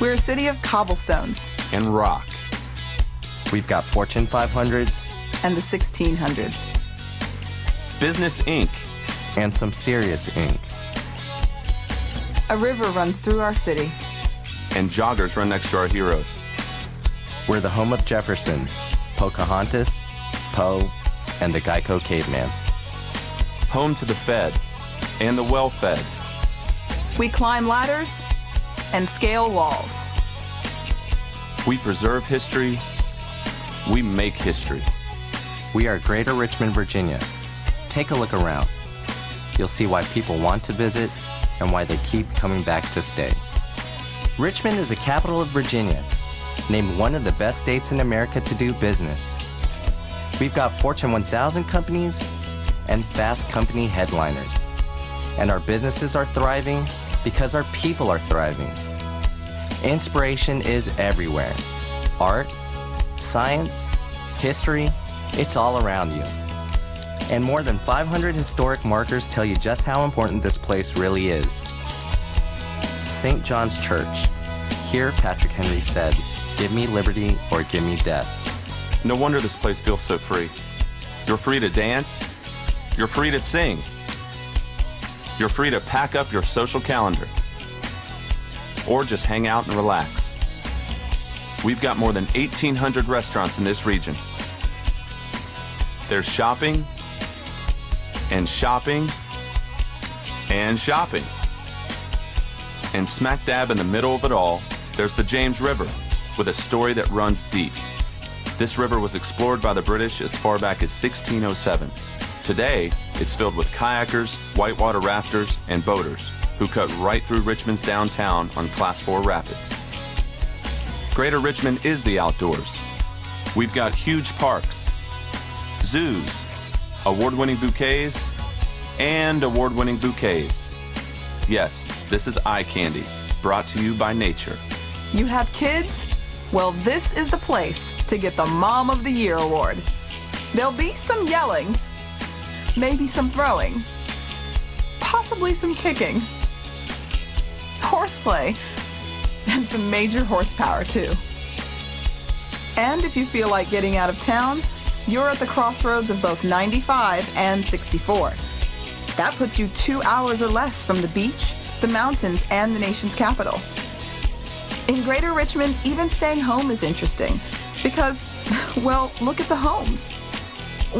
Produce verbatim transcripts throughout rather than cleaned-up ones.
We're a city of cobblestones. And rock. We've got Fortune five hundreds. And the sixteen hundreds. Business ink. And some serious ink. A river runs through our city. And joggers run next to our heroes. We're the home of Jefferson, Pocahontas, Poe, and the Geico caveman. Home to the fed and the well-fed. We climb ladders and scale walls. We preserve history. We make history. We are Greater Richmond, Virginia. Take a look around. You'll see why people want to visit and why they keep coming back to stay. Richmond is the capital of Virginia, named one of the best states in America to do business. We've got Fortune one thousand companies and Fast Company headliners. And our businesses are thriving because our people are thriving. Inspiration is everywhere. Art, science, history, it's all around you. And more than five hundred historic markers tell you just how important this place really is. Saint John's Church. Here, Patrick Henry said, "Give me liberty or give me death." No wonder this place feels so free. You're free to dance. You're free to sing. You're free to pack up your social calendar or just hang out and relax. We've got more than eighteen hundred restaurants in this region. There's shopping and shopping and shopping. And smack dab in the middle of it all, there's the James River with a story that runs deep. This river was explored by the British as far back as sixteen oh seven. Today, it's filled with kayakers, whitewater rafters, and boaters who cut right through Richmond's downtown on Class four rapids. Greater Richmond is the outdoors. We've got huge parks, zoos, award-winning bouquets, and award-winning bouquets. Yes, this is eye candy, brought to you by nature. You have kids? Well, this is the place to get the Mom of the Year award. There'll be some yelling, maybe some throwing, possibly some kicking, horseplay, and some major horsepower too. And if you feel like getting out of town, you're at the crossroads of both ninety-five and sixty-four. That puts you two hours or less from the beach, the mountains, and the nation's capital. In Greater Richmond, even staying home is interesting because, well, look at the homes.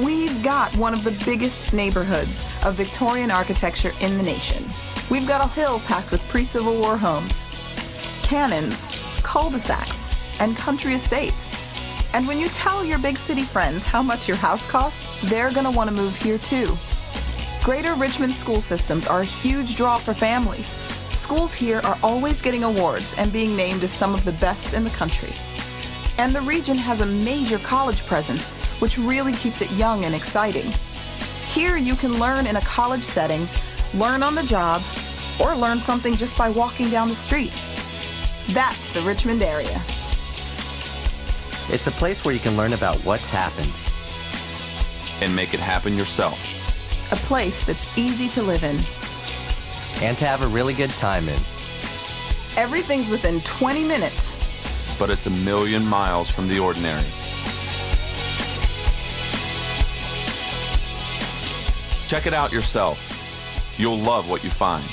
We've got one of the biggest neighborhoods of Victorian architecture in the nation. We've got a hill packed with pre-Civil War homes, cannons, cul-de-sacs, and country estates. And when you tell your big city friends how much your house costs, they're gonna wanna move here too. Greater Richmond school systems are a huge draw for families. Schools here are always getting awards and being named as some of the best in the country. And the region has a major college presence, which really keeps it young and exciting. Here you can learn in a college setting, learn on the job, or learn something just by walking down the street. That's the Richmond area. It's a place where you can learn about what's happened. And make it happen yourself. A place that's easy to live in. And to have a really good time in. Everything's within twenty minutes. But it's a million miles from the ordinary. Check it out yourself. You'll love what you find.